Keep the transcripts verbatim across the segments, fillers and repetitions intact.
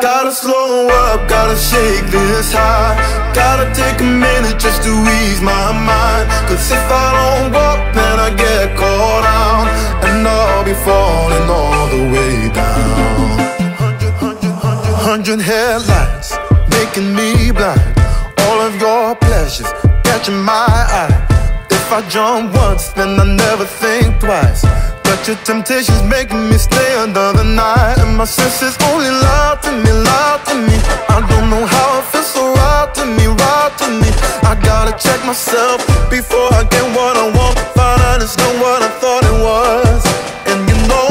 Gotta slow up, gotta shake this high. Gotta take a minute just to ease my mind. Cause if I don't walk, then I get caught out, and I'll be falling all the way down. Hundred headlights making me blind. All of your pleasures catching my eye. If I jump once, then I never think twice. But your temptation's making me stay another night, and my senses only lie to me, lie to me. I don't know how it feels so right to me, right to me. I gotta check myself before I get what I want. Find out it's not what I thought it was, and you know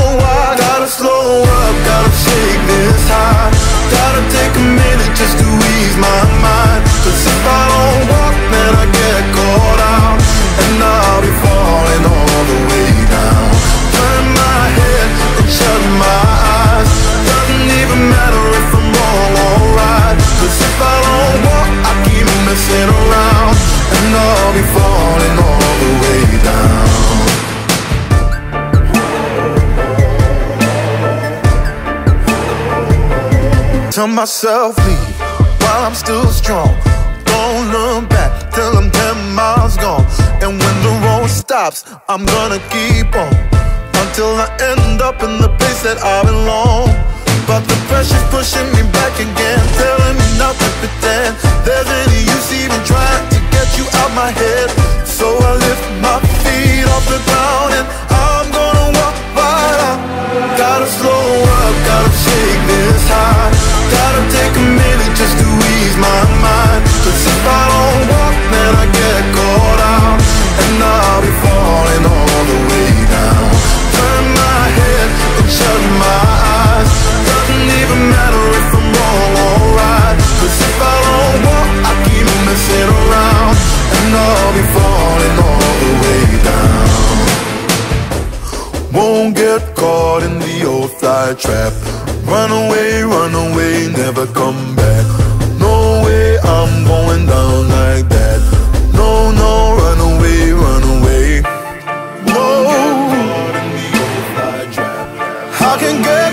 I gotta slow up, gotta shake this high. Gotta take a minute just to ease my mind. Cause if I don't walk, then I get caught out, and I'll be falling all the way down. Turn my head and shut my eyes. Doesn't even matter if I'm wrong or right. Cause if I don't walk, I keep messing around, and I'll be falling all the way down. Tell myself leave while I'm still strong. Don't look back till I'm ten miles gone. And when the road stops, I'm gonna keep on until I end up in the place that I belong. But the pressure's pushing me back again, telling me not to pretend there's any use even trying to get you out my head. So I lift my feet off the ground and I'm gonna walk right out. Gotta slow up, gotta shake this high. Gotta take a minute just to ease my mind. Cause if I don't walk, then I get caught out, and I'll be falling all the way down. Turn my head and shut my eyes. Doesn't even matter if I'm wrong or right. Cause if I don't walk, I keep messing around, and I'll be falling all the way down. Won't get caught in the old fly trap. Run away, run away, never come back. No way, I'm going down like that. No, no, run away, run away. No, I can get